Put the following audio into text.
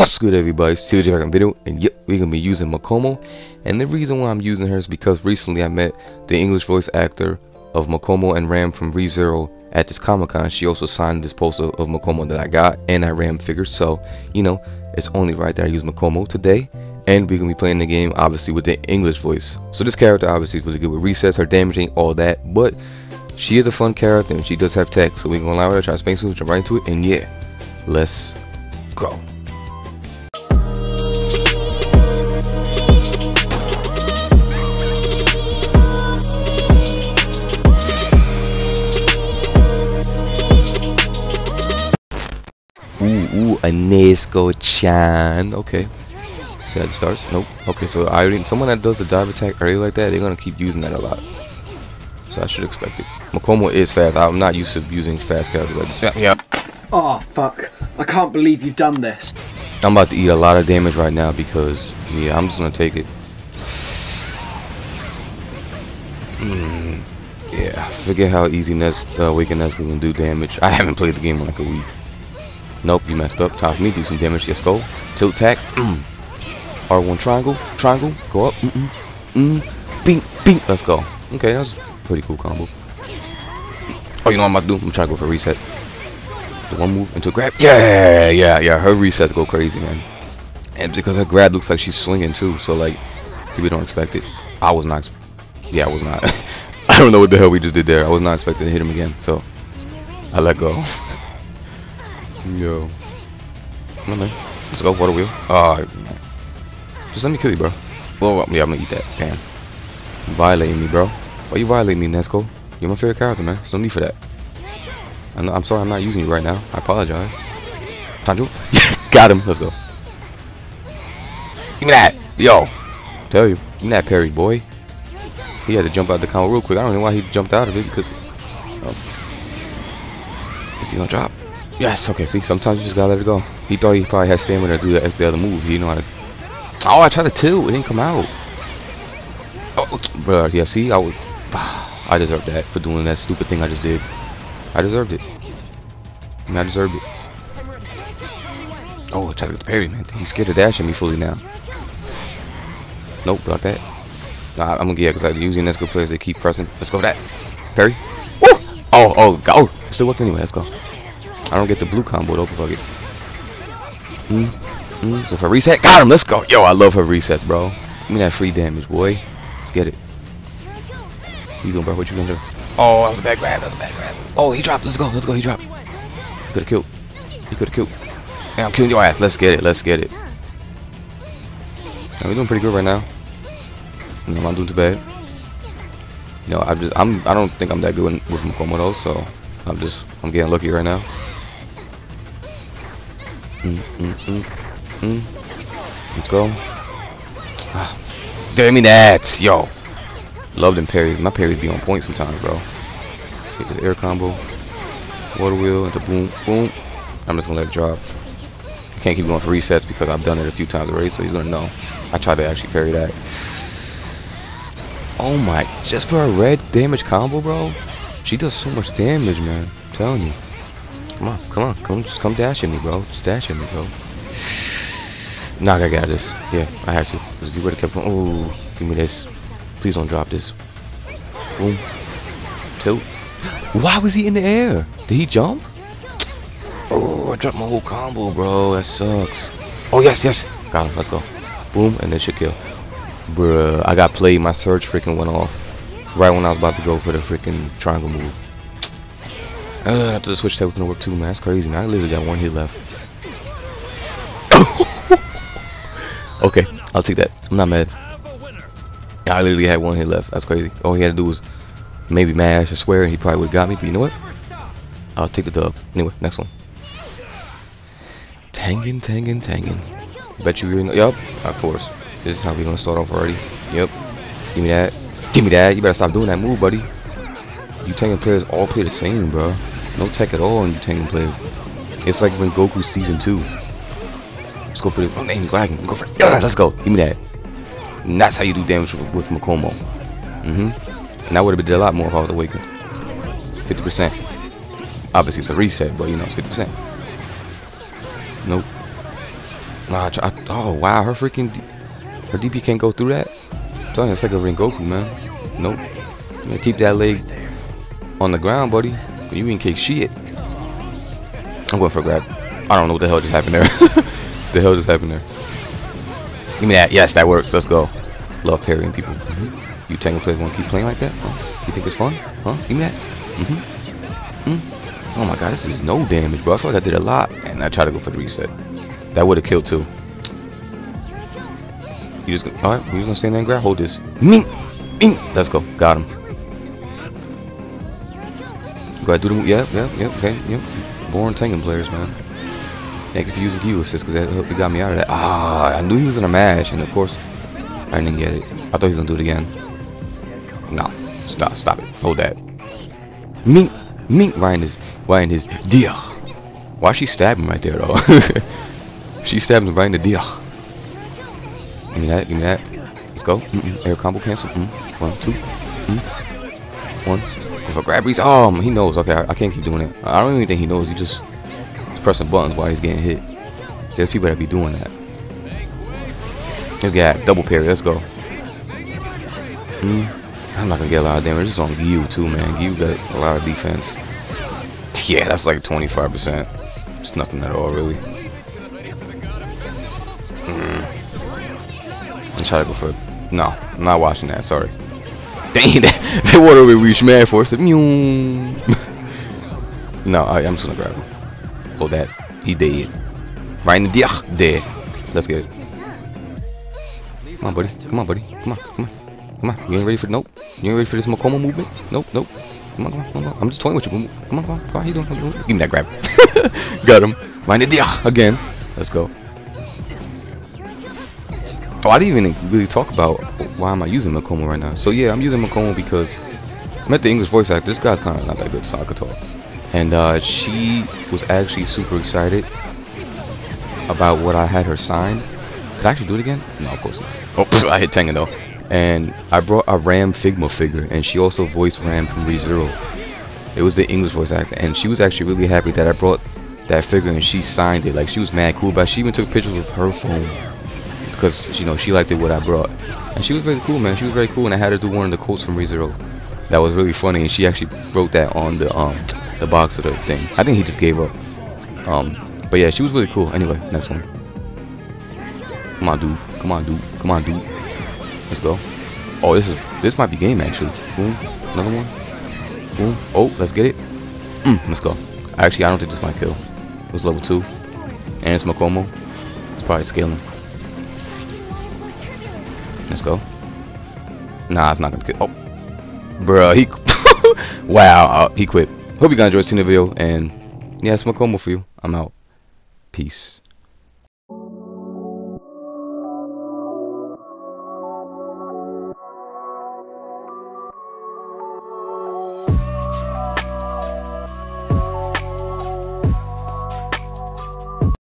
What's good, everybody? It's TJ back on video, and yep, we're gonna be using Makomo. And the reason why I'm using her is because recently I met the English voice actor of Makomo and Ram from ReZero at this Comic Con. She also signed this poster of Makomo that I got and that Ram figure, so you know it's only right that I use Makomo today. And we're gonna be playing the game obviously with the English voice. So this character obviously is really good with resets, her damaging, all that, but she is a fun character and she does have tech, so we're gonna allow her to try to spank some, jump right into it, and yeah, let's go. Ooh, a Nesco-chan. Okay. See how it starts? Nope. Okay, so Irene, someone that does the dive attack early like that, they're gonna keep using that a lot. So I should expect it. Makomo is fast. I'm not used to using fast characters like this. Yeah. Oh fuck. I can't believe you've done this. I'm about to eat a lot of damage right now because yeah, I'm just gonna take it. Yeah, I forget how easy Awaken Nesco can do damage. I haven't played the game in like a week. Nope, you messed up. Time for me to do some damage. Yes, go. Tilt tack. R1 triangle. Triangle. Go up. Bing. Bing. Let's go. Okay, that's a pretty cool combo. Oh, you know what I'm about to do? I'm trying to go for a reset. Do one move into a grab. Yeah. Her resets go crazy, man. And because her grab looks like she's swinging too, so like, people don't expect it. I was not. Yeah, I was not. I don't know what the hell we just did there. I was not expecting to hit him again, so I let go. Yo. No, man. Let's go, water wheel. Alright. Just let me kill you, bro. Blow up. Yeah, I'm gonna eat that. Damn. You violating me, bro. Why you violating me, Nesco? You're my favorite character, man. There's no need for that. I'm sorry, I'm not using you right now. I apologize. Tanju. Got him. Let's go. Give me that. Yo. Tell you. Give me that parry, boy. He had to jump out of the combo real quick. I don't know why he jumped out of it because. Oh. Is he gonna drop? Yes, okay, see, sometimes you just gotta let it go. He thought he probably had stamina to do that the other move. He didn't know how to. Oh, I tried to tilt. It didn't come out. Oh, bro, yeah, see, I deserved that for doing that stupid thing I just did. I deserved it. I mean, I deserved it. Oh, I tried to get the parry, man. He's scared to dash at me fully now. Nope, block that. Nah, I'm gonna get, because I'm using Nesco players, they keep pressing. Let's go, that. Parry. Woo! Oh, still worked anyway. Let's go. I don't get the blue combo though, fuck it. So for reset, got him, let's go. Yo, I love her resets, bro. Give me that free damage, boy. Let's get it. What you doing, bro? What you doing there? Oh, that was a bad grab, Oh, he dropped, let's go, he dropped. He could've killed. Hey, I'm killing your ass, let's get it. Now, we're doing pretty good right now. No, I'm not doing too bad. You know, I don't think I'm that good with Makomo though, so I'm getting lucky right now. Let's go. Give me that, yo. Love them parries. My parries be on point sometimes, bro. Get this air combo, water wheel, into boom, boom. I'm just gonna let it drop. I can't keep going for resets because I've done it a few times already, so he's gonna know. I tried to actually parry that. Oh my! Just for a red damage combo, bro. She does so much damage, man. I'm telling you. Come on, just come dash at me, bro. Nah, I got this. Yeah, I had to. You would have kept going. Oh, give me this. Please don't drop this. Boom. Tilt. Why was he in the air? Did he jump? Oh, I dropped my whole combo, bro. That sucks. Oh, yes. Got him. Let's go. Boom, and it should kill. Bruh, I got played. My surge freaking went off right when I was about to go for the freaking triangle move. After the switch tag was gonna work too, man. That's crazy, man. I literally got one hit left. Okay, I'll take that. I'm not mad. I literally had one hit left. That's crazy. All he had to do was maybe mash or swear, and he probably would've got me. But you know what? I'll take the dubs. Anyway, next one. Tengen. Bet you really know. Yup, of course. This is how we're gonna start off already. Yep. Give me that. You better stop doing that move, buddy. You Tengen players all play the same, bro. No tech at all on you Tengen players. It's like when Rengoku season 2. Let's go for the. Oh, man, he's lagging. Go for it. Let's go. Give me that. And that's how you do damage with Makomo. And that would have been a lot more if I was awakened. 50%. Obviously, it's a reset, but you know, it's 50%. Nope. Nah, oh wow, her freaking her DP can't go through that. I'm telling you, it's like a Rengoku, man. Nope. Man, keep that leg on the ground, buddy. You ain't kick shit. I'm going for a grab. I don't know what the hell just happened there. The hell just happened there. Give me that. Yes, that works. Let's go. Love parrying people. You Tengen players want to keep playing like that? Huh? You think it's fun? Huh? Give me that. Oh my god, this is no damage, bro. I feel like I did a lot, and I tried to go for the reset. That would have killed too. You just all right? You just gonna stand there and grab? Hold this. Let's go. Got him. Go ahead, do the move. Yep. Okay, yep. Born Tengen players, man. Can't confuse the view assist because that got me out of that. Ah, I knew he was in a match, and of course, I didn't get it. I thought he was gonna do it again. No, stop it. Hold that. Ryan is dia. Why she stabbing right there though? She stabbed him right in the dia. Give me that. Let's go. Air combo cancel. One, two. One. If I grab these, oh, he knows. Okay, I can't keep doing it. I don't even think he knows. He just pressing buttons while he's getting hit. There's people that be doing that. Look at that double parry. Let's go. I'm not gonna get a lot of damage. This is on Gyu too, man. Gyu got a lot of defense. Yeah, that's like 25%. It's nothing at all, really. I'm trying to go for it. No, I'm not watching that. Sorry. Dang, that they water will reach mad for us. No, I'm just gonna grab him. Hold that. He dead. Right in the dead. Let's get it. Come on, buddy. You ain't ready for nope. You ain't ready for this Makomo movement. Nope. Come on. I'm just toying with you. Come on. He doing? Give me that grab. Got him. Right in the again. Let's go. Oh, I didn't even really talk about why am I using Makomo right now. So yeah, I'm using Makomo because I met the English voice actor. This guy's kind of not that good, so I could talk. And she was actually super excited about what I had her sign. Could I actually do it again? No, of course not. Oh, I hit Tengen though. And I brought a Ram Figma figure, and she also voiced Ram from ReZero. It was the English voice actor, and she was actually really happy that I brought that figure and she signed it. Like, she was mad cool, but she even took pictures with her phone because, you know, she liked it what I brought. And she was really cool, man. She was very cool, and I had her do one of the quotes from ReZero. That was really funny, and she actually wrote that on the box of the thing. I think he just gave up. But yeah, she was really cool. Anyway, next one. Come on, dude. Let's go. Oh, this might be game actually. Boom, another one. Boom. Oh, let's get it. Let's go. Actually, I don't think this might kill. It was level 2, and it's Makomo. It's probably scaling. Let's go. Nah, it's not gonna kill. Oh, bruh, he. Wow, he quit. Hope you guys enjoyed seeing the video, and yeah, it's Makomo for you. I'm out. Peace.